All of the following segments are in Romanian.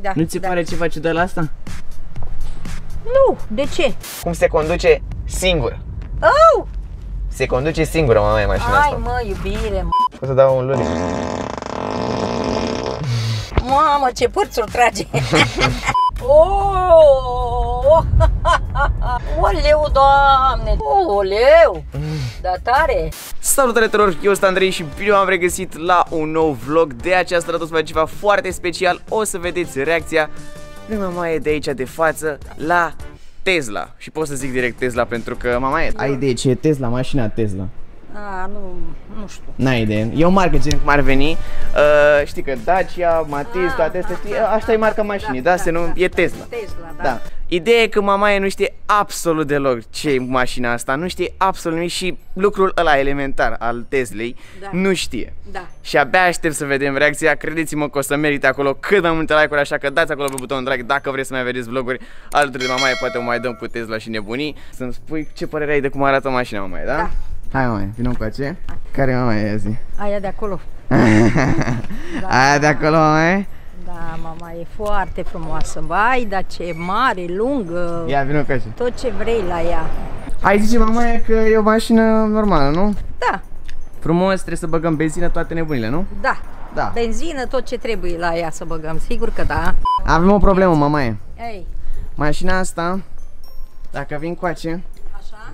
Da, nu ți pare ceva ciudat la asta? Nu, de ce? Cum se conduce singură. Oh! Se conduce singură, mama mea, mașina asta. Hai, mă, iubire, mă. O să dau un luric. Mamă, ce părțuri trage! Oh! Oleu, Doamne! Oleu! Da tare! Salutare tuturor, eu sunt Andrei și bine v-am regăsit la un nou vlog. De această dată o să facem ceva foarte special. O să vedeți reacția lui mamaie de aici de față la Tesla. Și pot să zic direct Tesla pentru că mamaie, ai idee ce e Tesla, mașina Tesla? A, nu știu. N-ai idee. E o marcă, gen cum ar veni. Știi că Dacia, Matiz, toate astea, știi? Asta e marca mașinii, da? Se numește, e Tesla. Tesla, da. Ideea e că mamaie nu știe absolut deloc ce e mașina asta, nu știe absolut nimic și lucrul ăla elementar al Teslei nu știe. Da. Și abia aștept să vedem reacția, credeți-mă că o să merite acolo cât mai multe like-uri, așa că dați acolo pe butonul like dacă vreți să mai vedeți vloguri alături de mamaie, poate o mai dăm cu Tesla și nebunii. Să-mi spui ce părere ai de cum arată mașina, mamaie, da? Da. Hai, mamaie, vină cu aceea. Care mamaie e azi? Aia de acolo. Da, aia de acolo, mamaie? Da, mamaie, e foarte frumoasă. Vai, dar ce e mare, lungă. Ia, vină cu aceea. Tot ce vrei la ea. Ai zice, mamaie, că e o mașină normală, nu? Da. Frumos, trebuie să băgăm benzină, toate nebunile, nu? Da. Da. Benzină, tot ce trebuie la ea să băgăm, sigur că da. Avem o problemă, mamaie. Ei. Mașina asta, dacă vin cu aceea, așa?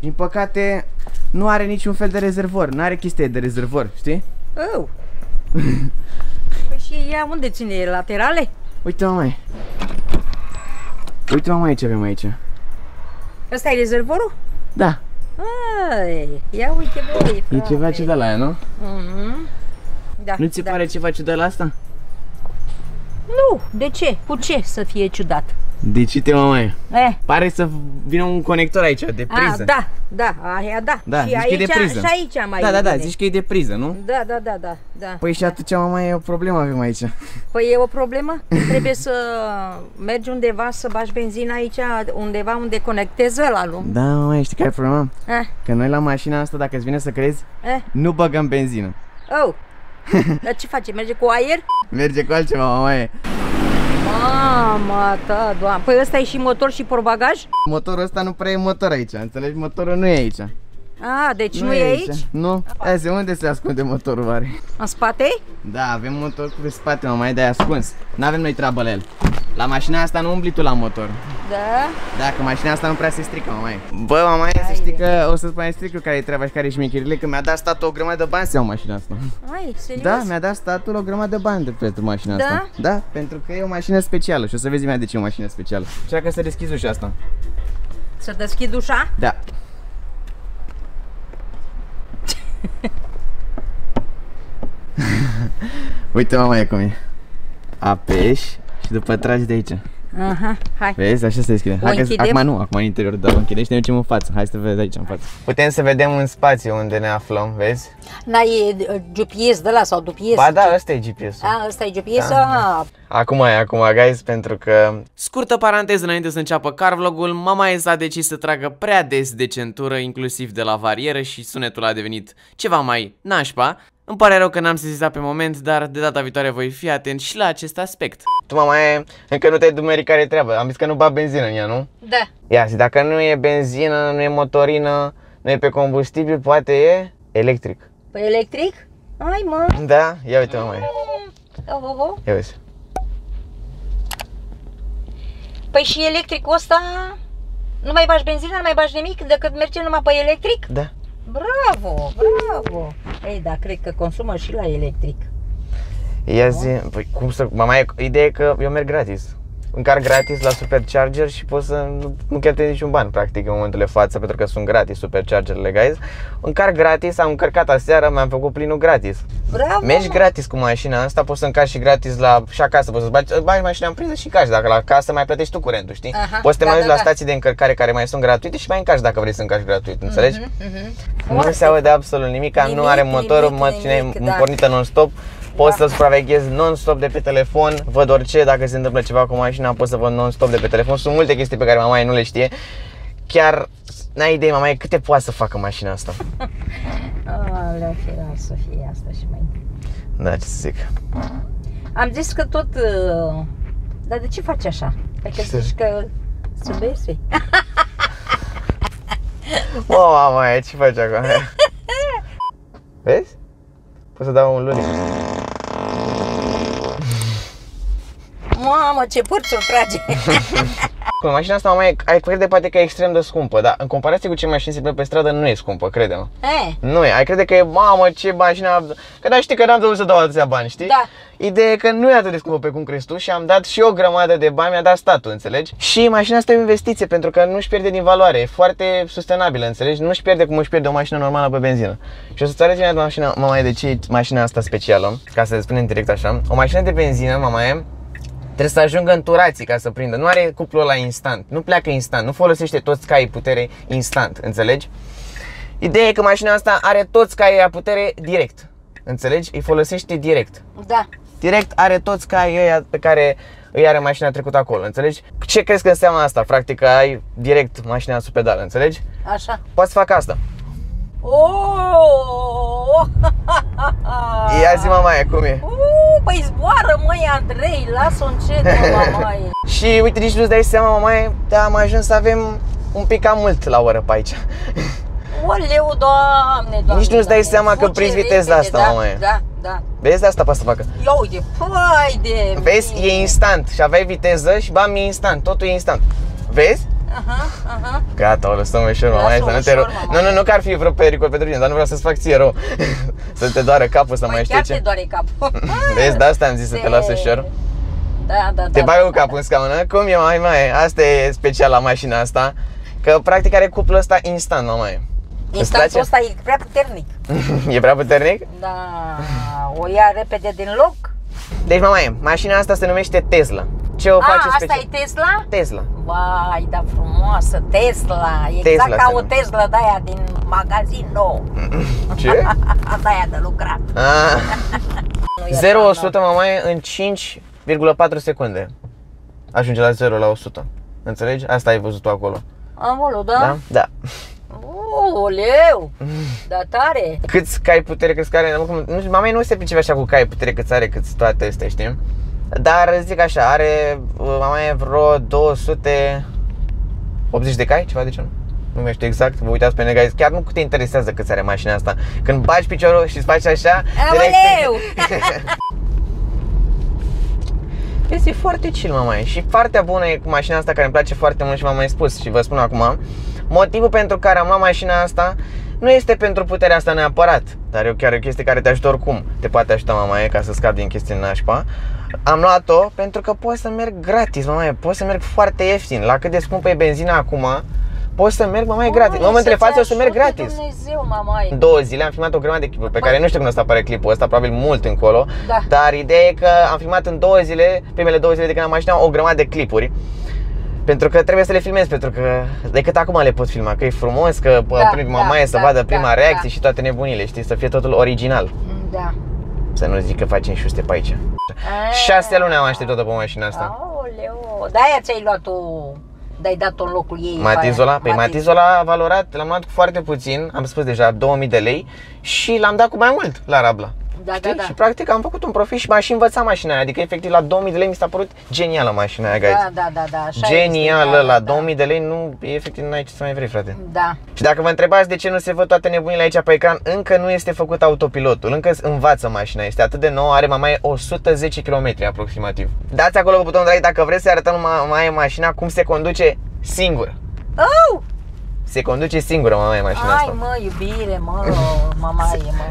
Din păcate, nu are niciun fel de rezervor, nu are chestie de rezervor, știi? Oh. Păi și ea unde ține? Laterale? Uite, mamaie. Uite, mamaie, ce avem aici. Ăsta e rezervorul? Da. Ai, ia uite, băi, e ceva ciudat la ea, nu? Mhm. Da. Nu ți pare ceva ciudat la asta? Nu, de ce? Cu ce să fie ciudat? De ce te, mamaie? Pare să vină un conector aici, de priză. Da, da, aia da. Și aici, și aici mai e. Da, zici că e de priză, nu? Da. Păi și atunci, mamaie, e o problemă avem aici. Păi e o problemă? Trebuie să mergi undeva să bagi benzina aici, undeva unde conectezi ăla, nu? Da, mamaie, știi care e problema? Că noi la mașina asta, dacă îți vine să crezi, nu băgăm benzină. Oh, dar ce face? Merge cu aer? Merge cu altceva, mamaie. Mama ta, Doamne. Păi ăsta e și motor și porbagaj? Motorul ăsta nu prea e motor aici, înțelegi? Motorul nu e aici. A, deci nu e aici? Nu. Azi, unde se ascunde motorul, oare? În spate? Da, avem motor pe spate, mamaie, de-aia ascuns. N-avem noi treabă la el. La mașina asta nu umbli tu la motor. Da? Da, că mașina asta nu prea se strică, mamaie. Bă, mamaie, să știi că o să-ți mai stric eu care-i treaba și care-i șmecherile, că mi-a dat statul o grămadă de bani să iau mașina asta. Ai, serios? Da, mi-a dat statul o grămadă de bani pentru mașina asta. Da, pentru că e o mașină specială și o să vezi imediat de ce e o mașină specială. Așa că să deschizi ușa asta. Să deschid ușa? Da. Uite, mamaie, cum e. Apeși și după tragi de aici. Aha, hai. Vezi? Așa se deschide. Hai că acum nu, acum în interior, dar o închidem și ne ducem în față. Hai să vedem aici în față. Putem să vedem un spațiu unde ne aflăm, vezi? Da, e GPS de la sau GPS? Ba da, ăsta e GPS-ul. A, ăsta e GPS-ul? Da. Acum, guys, pentru că... Scurtă paranteză înainte să înceapă car vlogul, mamaie s-a decis să tragă prea des de centură, inclusiv de la varieră și sunetul a devenit ceva mai nașpa. Îmi pare rău că n-am sesizat pe moment, dar de data viitoare voi fi atent și la acest aspect. Tu, mamaie, încă nu te-ai dumerit care-i treaba. Am zis că nu bag benzină în ea, nu? Da. Ia zi, dacă nu e benzină, nu e motorină, nu e pe combustibil, poate e electric. Păi electric? Hai, mă! Da? Ia uite, mamaie. Ia uite. Păi și electricul ăsta, nu mai bagi benzină, nu mai bagi nimic, decât merge numai pe electric? Da. Bravo, bravo! Ei, dar cred că consumă și la electric. Ia zi, păi cum să... Mamaie, ideea e că eu merg gratis. Încarc gratis la supercharger și pot să nu cheltuie niciun ban, practic, în momentul de față, pentru că sunt gratis superchargerele, guys. Încarc gratis, am încărcat aseară, mi-am făcut plinul gratis. Bravo! Mergi gratis cu mașina asta, poți să încarci și gratis la... și acasă, poți să-ți bagi mașina în priză și încarci. Dacă la casă mai plătești tu curentul, știi? Aha, poți să te mai duci la stații de încărcare care mai sunt gratuite și mai încarci dacă vrei să încarci gratuit, înțelegi? Nu se aude absolut nimica, nimic, nu are motorul, nimic, pornită non-stop. Poți să supraveghez non-stop de pe telefon, văd orice, dacă se întâmplă ceva cu mașina, pot să văd non-stop de pe telefon. Sunt multe chestii pe care mamaie nu le știe. Chiar n-ai idee, mamaie, câte poate să facă mașina asta. Alea, firar să fie asta și mai... Da, ce să zic. Am zis că tot Dar de ce faci așa? Dacă zici că sunt băieții. Mama mea, ce faci acolo? Vezi? Pot să dau un lunic. Mamă, ce purțuri frage! Mașina asta, mama, ai crede poate că e extrem de scumpă, dar în comparație cu ce mașini se plec pe stradă, nu e scumpă, crede-mă. Nu e, ai crede că e, mamă, ce mașina... Că da, știi că n-am trebuit să dau atâția bani, știi? Da. Ideea e că nu e atât de scumpă pe cum crezi tu și am dat și o grămadă de bani, mi-a dat statul, înțelegi? Și mașina asta e o investiție, pentru că nu-și pierde din valoare, e foarte sustenabilă, înțelegi? Nu-și pierde cum își pierde o mașină normală pe benzină. Și o să-ți arăt imediat mașina, mama, de ce e mașina asta specială, ca să spunem direct așa. O mașină de benzină, mama, e... trebuie să ajungă în turații ca să prindă, nu are cuplul ăla instant, nu pleacă instant, nu folosește toți caii putere instant, înțelegi? Ideea e că mașina asta are toți caii a putere direct, înțelegi? Îi folosește direct. Da. Direct are toți caii ăia pe care îi are mașina trecută acolo, înțelegi? Ce crezi că înseamnă asta? Practic că ai direct mașina sub pedală, înțelegi? Așa. Poți să fac asta. Oh! Ia zi, mamaie, cum e? Păi zboară, măi, Andrei, las-o încet, mamaie. Și uite, nici nu-ți dai seama, mamaie, dar am ajuns să avem un pic cam mult la oră pe aici. Oleu, Doamne, Doamne. Nici nu-ți dai seama că prinzi viteza asta, da, mamaie. Da, da. Vezi, de asta poate să facă. Ia uite, păi de... Vezi, e instant și aveai viteză și bam, e instant, totul e instant. Vezi? Gata, o lăsăm ușor, mamaie, să nu te rog. Nu, că ar fi vreo pericol pentru tine, dar nu vreau să-ți fac ție rău. Să te doară capul, să mai știi ce. Chiar te doare capul. Vezi, de asta am zis să te las ușor. Da. Te bag cu capul în scaună. Cum e, mamaie? Asta e special la mașina asta. Că practic are cuplul ăsta instant, mamaie. Instantul ăsta e prea puternic. E prea puternic? Da, o ia repede din loc. Deci, mamaie, mașina asta se numește Tesla. Ce o face special? Asta e Tesla? Tesla. Vai, da frumoasă, Tesla. Exact Tesla, ca o Tesla de aia din magazin nou. Ce? De aia de lucrat. 0-100, mamaie, în 5,4 secunde. Ajunge la 0 la 100. Înțelegi? Asta ai văzut tu acolo. Amolo, da? Da. Da. Oleu, da tare. Câți cai putere, câți care... Mamaie, nu se pricep așa cu cai putere, câți are, câți toate astea, știi? Dar zic așa, are mamaie vreo 280 de cai, ceva de genul. Nu mai știu exact, vă uitați pe Negai, chiar nu te interesează cât are mașina asta. Când bagi piciorul și îți faci așa, Aoleu! Vezi, e foarte chill, mamaie. Și partea bună e cu mașina asta care îmi place foarte mult și v-am mai spus și vă spun acum, motivul pentru care am luat mașina asta nu este pentru puterea asta neapărat, dar e chiar o chestie care te ajută oricum. Te poate ajuta, mamaie, ca să scapi din chestii nașpa. Am luat-o pentru că pot să merg gratis, mamaie, pot să merg foarte ieftin. La cât de scumpă e benzina acum, pot să merg, mamaie, gratis. În momentul de față o să merg gratis. Dumnezeu, mamaie. În 2 zile am filmat o grămadă de clipuri, pe care nu știu când o să apare clipul ăsta, probabil mult încolo. Da. Dar ideea e că am filmat în 2 zile, primele 2 zile de când am mașina, o grămadă de clipuri. Pentru că trebuie să le filmez, pentru că decât acum le pot filma, că e frumos, că mamaie să vadă prima reacție și toate nebunile, știi, să fie totul original. Da. Să nu zic că facem șuste pe aici. 6 luni am așteptat-o pe mașina asta. Aoleu, de-aia ți-ai luat-o, de-ai dat-o în locul ei. Matizola? Păi Matizola a valorat, l-am luat cu foarte puțin, am spus deja, 2000 de lei și l-am dat cu mai mult la Rabla. Da, știi? Da, da. Și practic am făcut un profit și m-a și învățat mașina aia, adică efectiv la 2000 de lei mi s-a părut genială mașina aia, guys. Da, așa genială, la 2000 de lei nu, efectiv n-ai ce să mai vrei, frate. Da. Și dacă vă întrebați de ce nu se văd toate nebunile aici pe ecran, încă nu este făcut autopilotul, încă învață mașina, este atât de nouă, are mamaie 110 km aproximativ. Dați acolo pe butonul like dacă vreți să arătăm mamaie mașina cum se conduce singură. Oh! Se conduce singură, mamaie, mașina asta. Hai, mă, iubire, mă, mamaie, mă.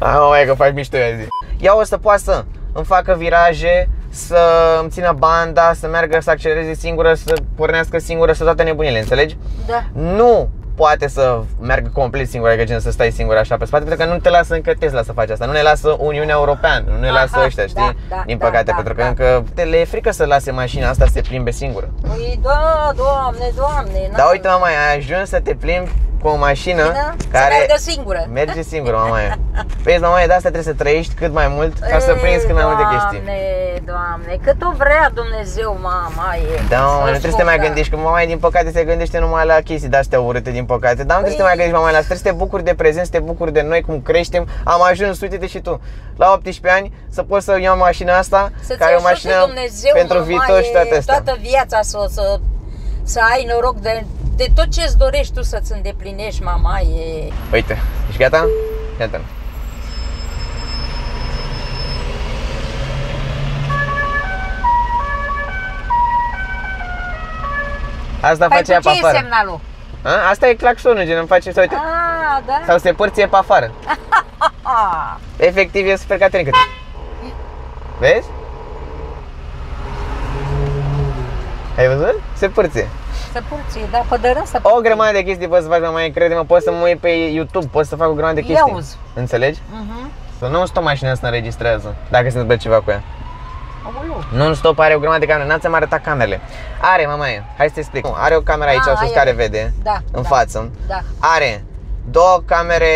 Hai, mamaie, că faci mișto, eu zic. Ea o să poată să îmi facă viraje, să îmi țină banda, să meargă, să accelereze singură, să pornească singură, să toate nebunile, înțelegi? Da. Nu poate să meargă complet singură, adică gen să stai singură așa pe spate, pentru că nu te lasă încă Tesla să faci asta, nu ne lasă Uniunea Europeană, nu ne lasă ăștia, știi? Din păcate, pentru că încă le e frică să lase mașina asta să se plimbe singură. Păi da, Doamne, Doamne. Dar uite, mamaie, ai ajuns să te plimbi pe o mașină care merge singură. Merge singură, mamaia. Vezi, mamaia, de asta trebuie să trăiești cât mai mult ca să prinzi cât mai multe chestii. Doamne, Doamne, cât o vrea Dumnezeu, mamaie. Da, mama, nu trebuie să te mai gândești, că mamaia, din păcate, se gândește numai la chestii de-astea urâte, din păcate. Dar nu trebuie să te mai gândești, mamaia, la asta. Trebuie să te bucuri de prezent, să te bucuri de noi, cum creștem. Am ajuns, uite-te și tu, la 18 ani, să poți să iau mașina asta, care e o mașină pentru viitor și toate astea. Toată viața să ai noroc de tot ce-ți dorești tu să-ți îndeplinești, mamaie. Uite, ești gata? Gata. Asta face apa afară. Ce e semnalul? A? Asta e claxonul, gen, îmi face să uite. A, da? Sau se părție pe afară. Efectiv, e super caterincă. Vezi? Ai văzut? Se părție. Se părție, da, pădărând să părție. O grămadă de chestii poți să faci, mai crede-mă, poți să mă uit pe YouTube, poți să fac o grămadă de chestii. Iauzi. Înțelegi? Să non-stop mașina să ne înregistrează, dacă se întâmplă ceva cu ea. Non-stop are o grămadă de camere, n-ați mai arătat camerele. Are, mamaie, hai să te explic. Are o cameră aici, sus, care vede, în față. Are două camere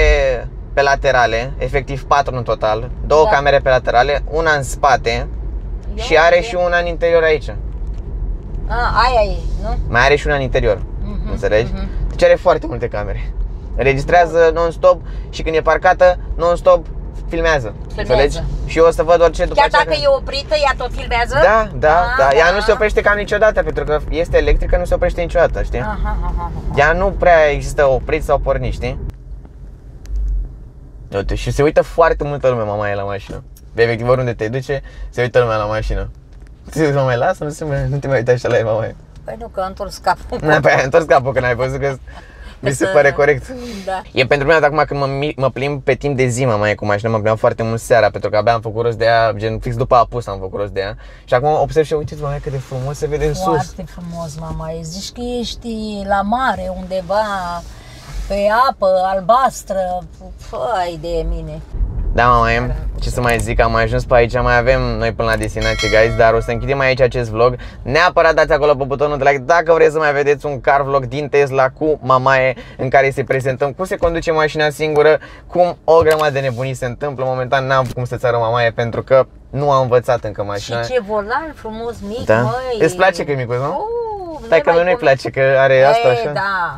pe laterale, efectiv 4 în total. Două camere pe laterale, una în spate și are și una în interior aici. Aia e, nu? Mai are și una în interior, înțelegi? Deci are foarte multe camere. Înregistrează non-stop și când e parcată, non-stop filmează, înțelegi? Și eu o să văd orice după aceea. Chiar dacă e oprită, ea tot filmează? Da, da, da. Ea nu se oprește cam niciodată, pentru că este electrică, nu se oprește niciodată, știi? Ea nu prea există oprit sau pornit, știi? Uite, și se uită foarte multă lume, mamaie, la mașină. Efectiv, oriunde te duce, se uită lumea la mașină. Mă mai lasă, nu te mai uita așa la ea, mamaie. Păi nu, că a întors capul. Păi a întors capul, că n-ai văzut că mi se pare corect. Da. E pentru mine acum când mă plimb pe timp de zi, mamaie, cu mașina, mă plimbeam foarte mult seara, pentru că abia am făcut rost de ea, gen fix după apus am făcut rost de ea. Și acum observ și uite-te, mamaie, cât de frumos se vede în sus. Foarte frumos, mamaie. Zici că ești la mare, undeva, pe apă, albastră, fai de mine. Da, mamaie, ce să mai zic, am ajuns pe aici, mai avem noi până la destinație, guys, dar o să închidem aici acest vlog. Neapărat dați acolo pe butonul de like dacă vreți să mai vedeți un car vlog din Tesla cu mamaie, în care să-i prezentăm cum se conduce mașina singură, cum o grămadă de nebunii se întâmplă. Momentan n-am cum să-ți arăt mamaie, pentru că nu am învățat încă mașina. Și ce volan frumos, mic, da. Măi! Îți place că e micuț, nu? Stai că nu-i place, că are asta așa. Da.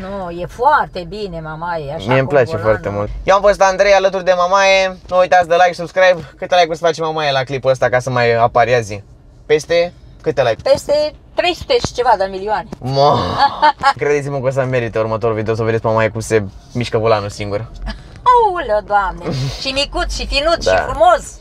Nu, e foarte bine, mamaie, așa. Mie îmi place foarte mult. Eu am fost Andrei alături de mamaie. Nu uitați de like, subscribe. Câte like-uri să facem, mamaie, la clipul ăsta ca să mai apare azi? Peste câte like? Peste 300 și ceva de milioane. Credeți-mă că o să merite următorul video să vedeți, mamaie, cum se mișcă volanul singur. Aoleu, Doamne! Și micuț, și finuț, și frumos!